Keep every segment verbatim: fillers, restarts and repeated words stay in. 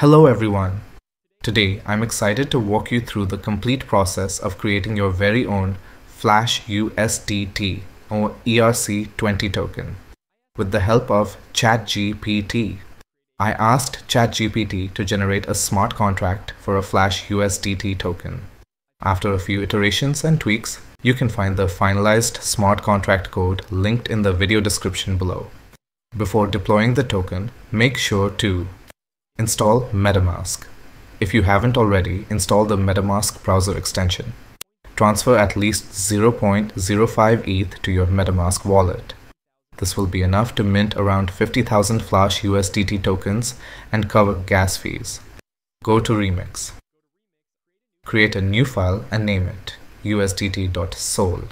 Hello everyone! Today I'm excited to walk you through the complete process of creating your very own Flash U S D T or E R C twenty token with the help of ChatGPT. I asked ChatGPT to generate a smart contract for a Flash U S D T token. After a few iterations and tweaks, you can find the finalized smart contract code linked in the video description below. Before deploying the token, make sure to install MetaMask. If you haven't already, install the MetaMask browser extension. Transfer at least zero point zero five E T H to your MetaMask wallet. This will be enough to mint around fifty thousand Flash U S D T tokens and cover gas fees. Go to Remix. Create a new file and name it U S D T dot sol.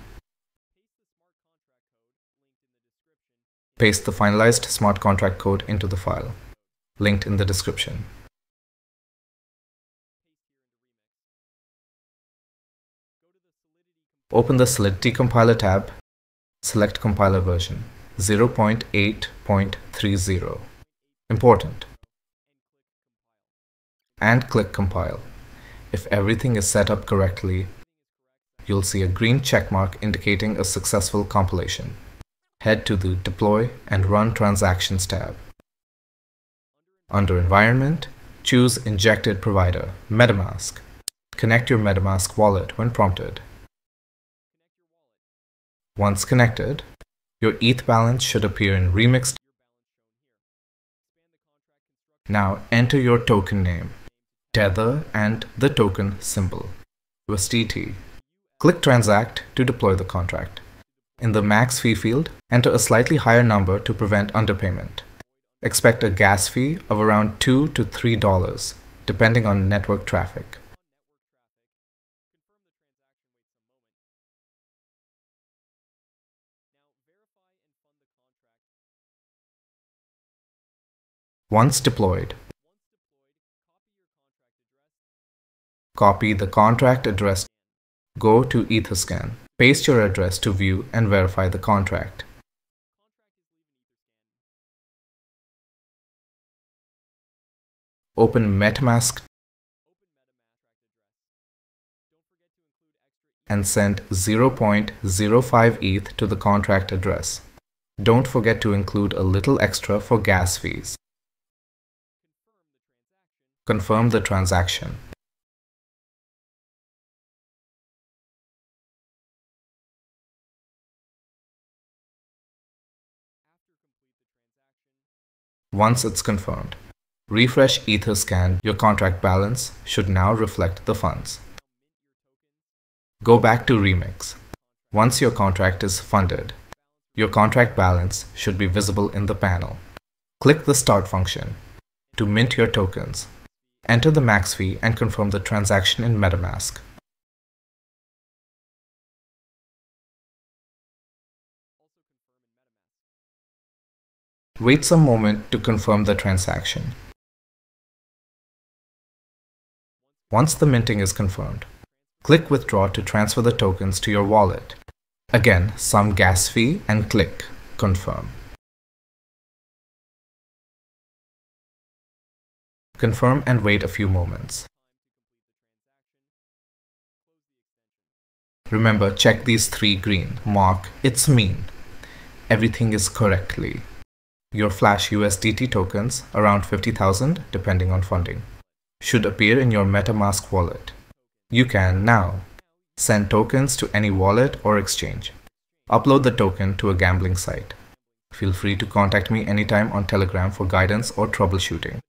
Paste the finalized smart contract code into the file, linked in the description. Open the Solidity compiler tab, select compiler version zero point eight point three zero, important, and click compile. If everything is set up correctly, you'll see a green checkmark indicating a successful compilation. Head to the Deploy and Run Transactions tab. Under Environment, choose Injected Provider, MetaMask. Connect your MetaMask wallet when prompted. Once connected, your E T H balance should appear in Remix. Now enter your token name, tether, and the token symbol, U S D T. Click Transact to deploy the contract. In the max fee field, enter a slightly higher number to prevent underpayment. Expect a gas fee of around two to three dollars, depending on network traffic. Once deployed, copy the contract address. Go to Etherscan. Paste your address to view and verify the contract. Open MetaMask and send zero point zero five E T H to the contract address. Don't forget to include a little extra for gas fees. Confirm the transaction. Once it's confirmed, refresh Etherscan. Your contract balance should now reflect the funds. Go back to Remix. Once your contract is funded, your contract balance should be visible in the panel. Click the Start function to mint your tokens. Enter the max fee and confirm the transaction in MetaMask. Wait some moment to confirm the transaction. Once the minting is confirmed, click Withdraw to transfer the tokens to your wallet. Again, some gas fee and click Confirm. Confirm and wait a few moments. Remember, check these three green. Mark It's mean. Everything is correctly. Your Flash U S D T tokens, around fifty thousand depending on funding, should appear in your MetaMask wallet. You can now send tokens to any wallet or exchange. Upload the token to a gambling site. Feel free to contact me anytime on Telegram for guidance or troubleshooting.